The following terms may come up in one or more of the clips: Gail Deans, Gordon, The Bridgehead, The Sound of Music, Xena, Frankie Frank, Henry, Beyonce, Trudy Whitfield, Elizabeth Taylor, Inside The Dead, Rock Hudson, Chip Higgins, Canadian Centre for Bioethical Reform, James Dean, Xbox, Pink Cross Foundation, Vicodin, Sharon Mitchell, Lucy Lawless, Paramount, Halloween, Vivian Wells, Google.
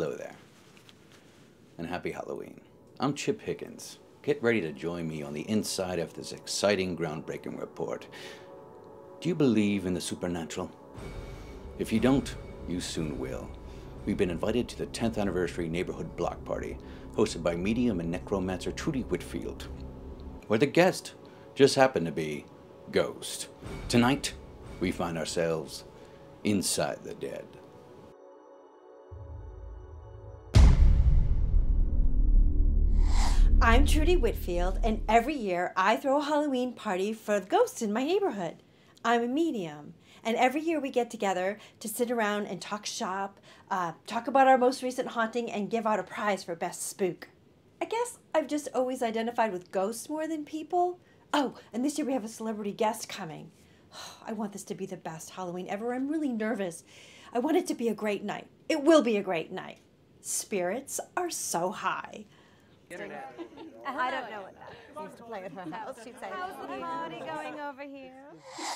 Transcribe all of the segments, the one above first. Hello there, and happy Halloween. I'm Chip Higgins. Get ready to join me on the inside of this exciting, groundbreaking report. Do you believe in the supernatural? If you don't, you soon will. We've been invited to the 10th anniversary neighborhood block party, hosted by medium and necromancer Trudy Whitfield, where the guest just happened to be Ghost. Tonight, we find ourselves inside the dead. I'm Trudy Whitfield, and every year I throw a Halloween party for the ghosts in my neighborhood. I'm a medium, and every year we get together to sit around and talk shop, talk about our most recent haunting, and give out a prize for best spook. I guess I've just always identified with ghosts more than people. Oh, and this year we have a celebrity guest coming. Oh, I want this to be the best Halloween ever. I'm really nervous. I want it to be a great night. It will be a great night. Spirits are so high. Internet. I don't know what that is. To play at her house. She'd say, how's the party going over here?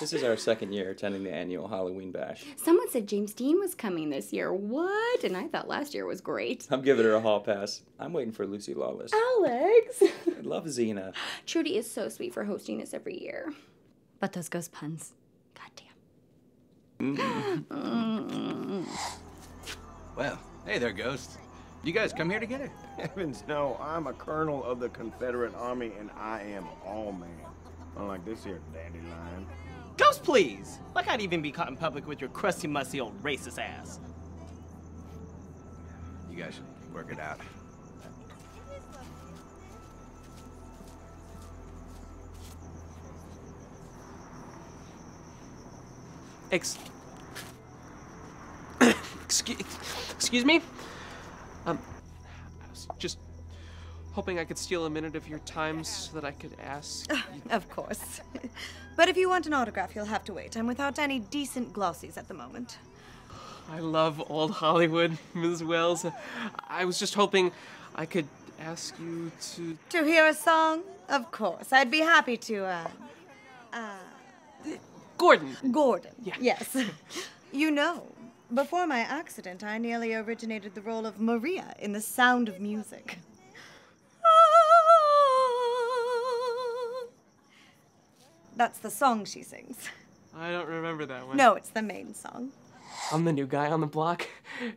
This is our second year attending the annual Halloween bash. Someone said James Dean was coming this year. What? And I thought last year was great. I'm giving her a hall pass. I'm waiting for Lucy Lawless. Alex! I love Xena. Trudy is so sweet for hosting us every year. But those ghost puns. Goddamn. Well, hey there, ghosts. You guys come here together? Heavens no, I'm a colonel of the Confederate Army, and I am all man. Unlike this here dandelion. Ghost, please! Like I'd even be caught in public with your crusty, musty old racist ass. You guys should work it out. Excuse me? I was just hoping I could steal a minute of your time so that I could ask. Of course. But if you want an autograph, you'll have to wait. I'm without any decent glossies at the moment. I love old Hollywood, Ms. Wells. I was just hoping I could ask you to... To hear a song? Of course. I'd be happy to, Gordon. Gordon, yeah. Yes. You know. Before my accident, I nearly originated the role of Maria in The Sound of Music. Ah. That's the song she sings. I don't remember that one. No, it's the main song. I'm the new guy on the block.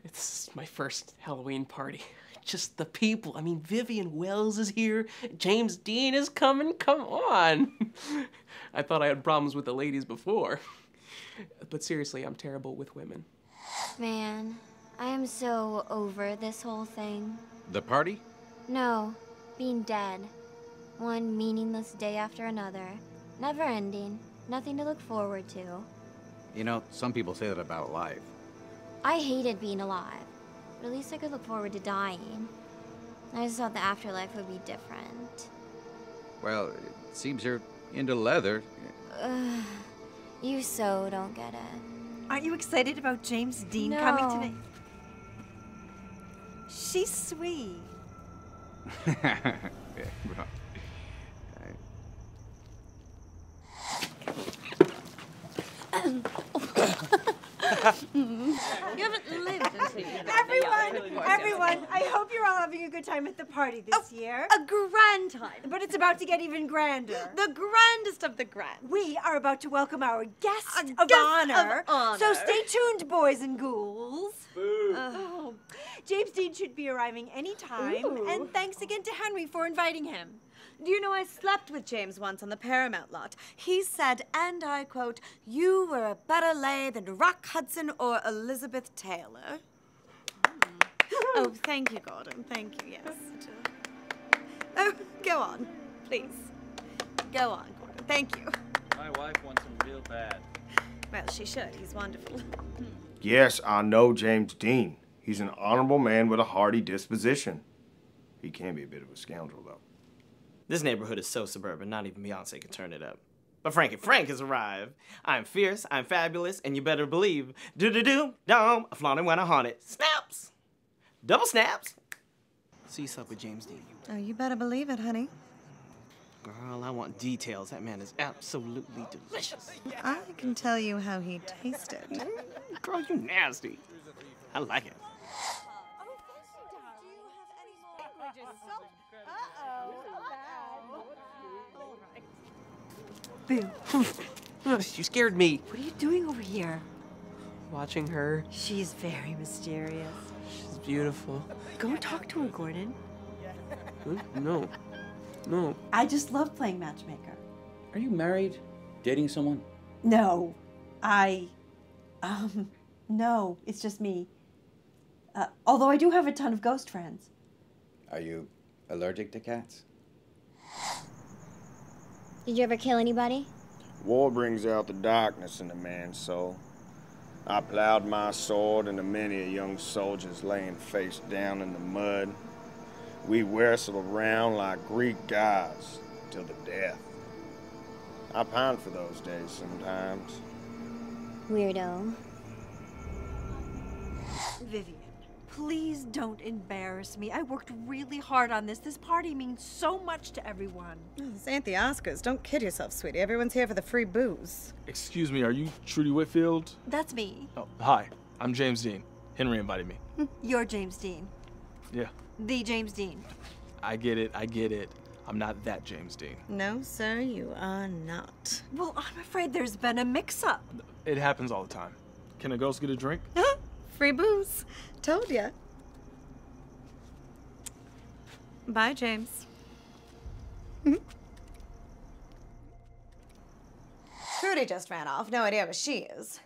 It's my first Halloween party. Just the people. I mean, Vivian Wells is here. James Dean is coming. Come on. I thought I had problems with the ladies before. But seriously, I'm terrible with women. Man, I am so over this whole thing. The party? No, being dead. One meaningless day after another. Never ending, nothing to look forward to. You know, some people say that about life. I hated being alive, but at least I could look forward to dying. I just thought the afterlife would be different. Well, it seems you're into leather. Ugh, you so don't get it. Aren't you excited about James Dean coming tonight? She's sweet. You haven't lived until you know. Everyone, I hope you're all having a good time at the party this year. A grand time. But it's about to get even grander. The grandest of the grand. We are about to welcome our guest of honor. So stay tuned, boys and ghouls. James Dean should be arriving any time. Ooh. And thanks again to Henry for inviting him. Do you know, I slept with James once on the Paramount lot. He said, and I quote, "You were a better lay than Rock Hudson or Elizabeth Taylor." Mm. Oh, thank you, Gordon. Thank you, yes. Oh, go on, please. Go on, Gordon. Thank you. My wife wants him real bad. Well, she should. He's wonderful. Yes, I know James Dean. He's an honorable man with a hearty disposition. He can be a bit of a scoundrel, though. This neighborhood is so suburban, not even Beyonce can turn it up. But Frankie Frank has arrived. I'm fierce, I'm fabulous, and you better believe. Do-do-do-dom, a flaunting when I haunt it. Snaps! Double snaps! So you slept with James Dean. Oh, you better believe it, honey. Girl, I want details. That man is absolutely delicious. I can tell you how he tasted. Girl, you nasty. I like it. You scared me. What are you doing over here? Watching her. She's very mysterious. She's beautiful. Go talk to her, Gordon. No. No. I just love playing matchmaker. Are you married? Dating someone? No. No. It's just me. Although I do have a ton of ghost friends. Are you allergic to cats? Did you ever kill anybody? War brings out the darkness in the man's soul. I plowed my sword into many a young soldier's laying face down in the mud. We wrestled around like Greek gods till the death. I pine for those days sometimes. Weirdo. Vivian, please don't embarrass me. I worked really hard on this. This party means so much to everyone. This ain't the Oscars. Don't kid yourself, sweetie. Everyone's here for the free booze. Excuse me, are you Trudy Whitfield? That's me. Oh, hi. I'm James Dean. Henry invited me. You're James Dean. Yeah. The James Dean. I get it, I get it. I'm not that James Dean. No, sir, you are not. Well, I'm afraid there's been a mix-up. It happens all the time. Can a ghost get a drink? Free booze. Told ya. Bye, James. Trudy just ran off. No idea where she is.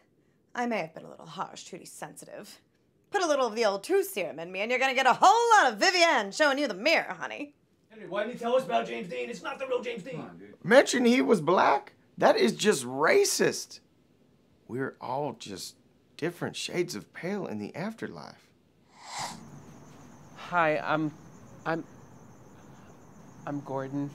I may have been a little harsh. Trudy's sensitive. Put a little of the old truth serum in me, and you're gonna get a whole lot of Vivian showing you the mirror, honey. Henry, why didn't you tell us about James Dean? It's not the real James Dean. Come on, dude. Mention he was black? That is just racist. We're all just different shades of pale in the afterlife. Hi, I'm Gordon.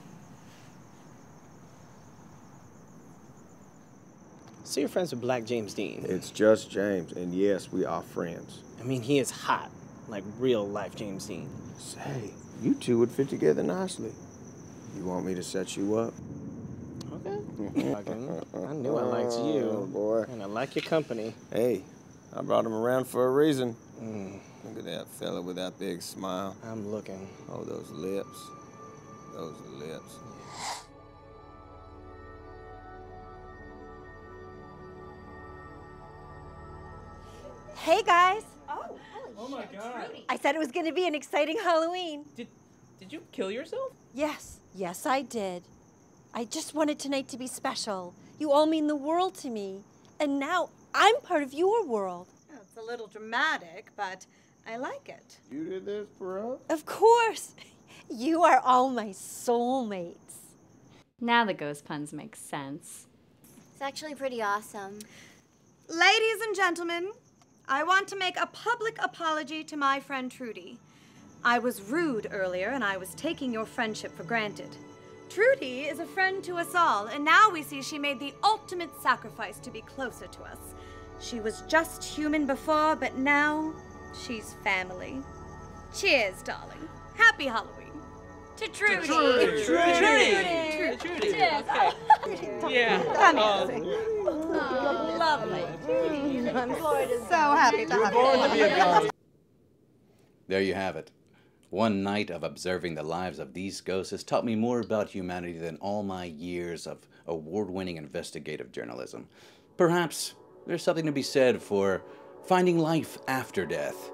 So you're friends with Black James Dean? It's just James, and yes, we are friends. I mean, he is hot, like real-life James Dean. Say, you two would fit together nicely. You want me to set you up? Okay. I knew I liked you. Oh, boy. And I like your company. Hey, I brought him around for a reason. Look at that fella with that big smile. I'm looking. Oh, those lips. Those lips. Hey, guys. Oh, holy oh my shit. God. I said it was going to be an exciting Halloween. Did you kill yourself? Yes. Yes, I did. I just wanted tonight to be special. You all mean the world to me. And now I'm part of your world. Oh, it's a little dramatic, but I like it. You did this for us? Of course. You are all my soulmates. Now the ghost puns make sense. It's actually pretty awesome. Ladies and gentlemen, I want to make a public apology to my friend Trudy. I was rude earlier, and I was taking your friendship for granted. Trudy is a friend to us all, and now we see she made the ultimate sacrifice to be closer to us. She was just human before, but now she's family. Cheers, darling. Happy Halloween. To Trudy. To Trudy. Cheers. Oh. Yeah. Oh, lovely. Trudy. I'm so happy to have you. Born to be a ghost. There you have it. One night of observing the lives of these ghosts has taught me more about humanity than all my years of award-winning investigative journalism. Perhaps there's something to be said for finding life after death.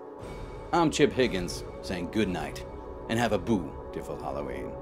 I'm Chip Higgins, saying good night, and have a bootiful Halloween.